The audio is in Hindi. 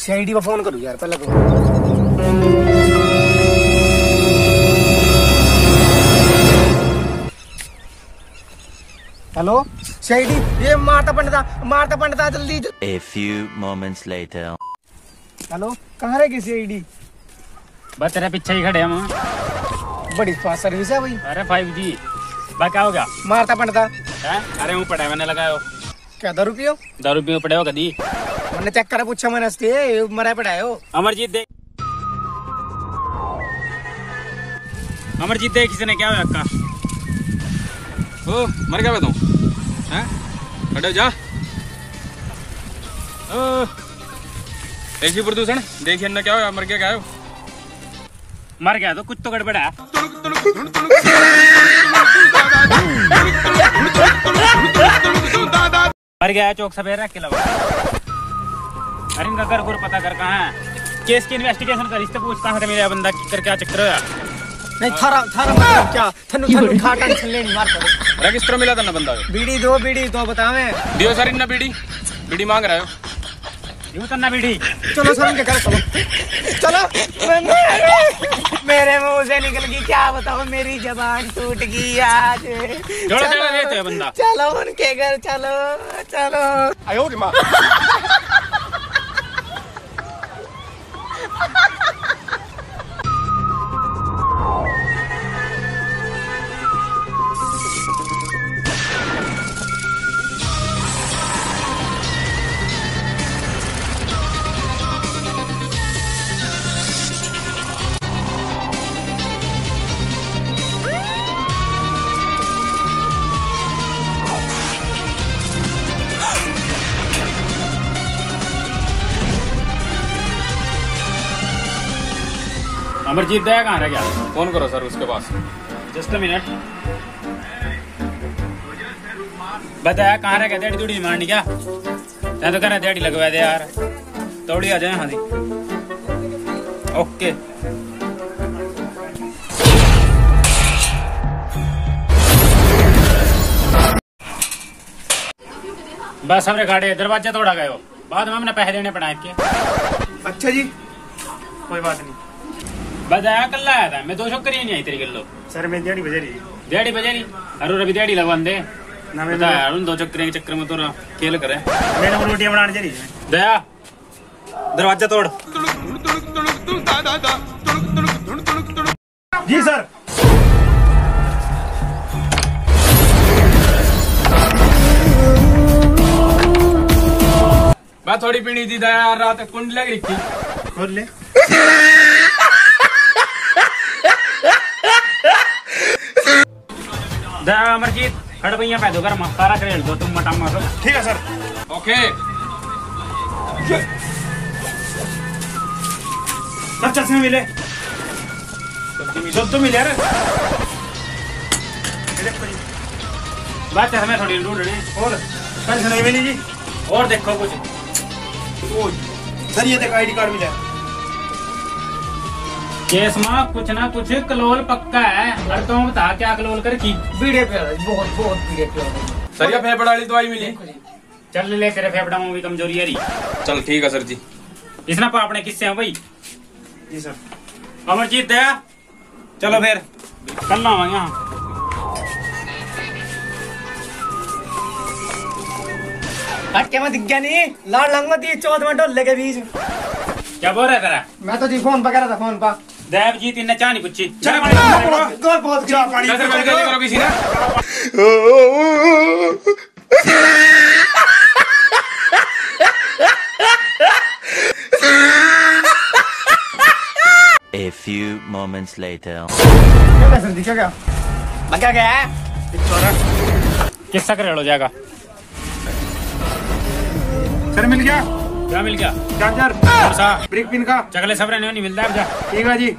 सीआईडी को फोन करूँ यार पहले को। हेलो सीआईडी, ये मारता पंडिता जल्दी। A few moments later। Hello, कहाँ रह गई सीआईडी? बस तेरे पीछे ही खड़े हम। बड़ी फास्ट सर्विस है भाई। अरे 5G बाका होगा। मारता पंडिता, अरे वो पड़ा मैंने लगाया क्या? ₹10 पड़े हो कदी मैंने चेक करा, पूछा मैंने मरा पड़ा है। अमरजीत देख, किसने क्या हुआ अक्का? ओ मर गया बताऊं? हैं खड़े जा। ओ देखिए प्रदूषण, देखिए ना क्या हुआ, मर गया गायो। मर गया तो कुछ तो गड़बड़ है। मर गया चौक सवेरा किला। अरे इनका घर पता कर कहाँ है, केस की इन्वेस्टिगेशन कर, इससे पूछ कहाँ से मेरा बंदा कर, क्या चक्कर है? नहीं थारा मतलब क्या थनु खाटा छल्ले नहीं मार पड़े। रजिस्टर मिला था ना बंदा को। बीड़ी दो बतावे दियो सर, इतना बीड़ी मांग रहे हो दियो तना बीड़ी। चलो सर उनके घर चलो। मेरे मुंह से निकल गई क्या बताओ, मेरी जबान टूट गई आज। चलो उनके घर चलो। आयो रे मां, अमरजीत दया कहाँ रह गया? फोन करो सर उसके पास। जस्ट अ मिनट, बताया कहाँ रह गया? देड़ी दूड़ी मारनी क्या? मैं तो कह रहा देड़ी लगवा दे यार, दौड़ी आ जाए। हाँ जी ओके। बस हमरे गाड़ी दरवाजा तोड़ा गए हो, बाद में हमने पैसे देने पड़ा आपके। अच्छा जी कोई बात नहीं। बताया कल आया था मैं, 200 करी नहीं आई तेरी गल्लो। सर मैं दिहाड़ी बजेरी अरुण अभी दिहाड़ी लगवा दे ना। मैं अरुण 2 चक्कर के चक्कर में तो खेल करे। मैंने रोटियां बनाने चली दया, दरवाजा तोड़। जी सर। बात थोड़ी पीनी थी दया, रात कुंड लग रही थी, खोल ले। अमरजीत खड़ भैया पैदो कर सारा करेल दो तुम मटा मारो। ठीक है सर ओके। सब चश्मे मिले, सब तो मिले यार। बात है हमें थोड़ी ढूंढ रहे और टेंशन नहीं मिली जी। और देखो कुछ सर, ये देखो आईडी कार्ड मिला। केस में कुछ ना कुछ कलोल पक्का है। अरे तुम बता क्या कलोल कर की? वीडियो पे बहुत वीडियो पे सर, ये फेफड़ा वाली दवाई मिली। चल ले तेरे फेफड़ा में भी कमजोरी है री। चल ठीक है सर जी। इसना पर आपने किससे हैं भाई? जी सर। अमरजीत दया चलो फिर कल ना आवांगे। हाँ हटके मत दिख गया नहीं लाल लंग मत, ये 14 डोले के बीच क्या बोल रहा तेरा? मैं तो जी फोन पकड़ा था, फोन पा देवजीत ने चाह नहीं पूछी। चलो बहुत पानी करो किसी ने। A few moments later। क्या बका गया किस्सा कर लो जाएगा। सर मिल गया क्या मिल गया? चार्जर ब्रेक पिन का चकले सबरे नहीं मिलता है। ठीक है जी।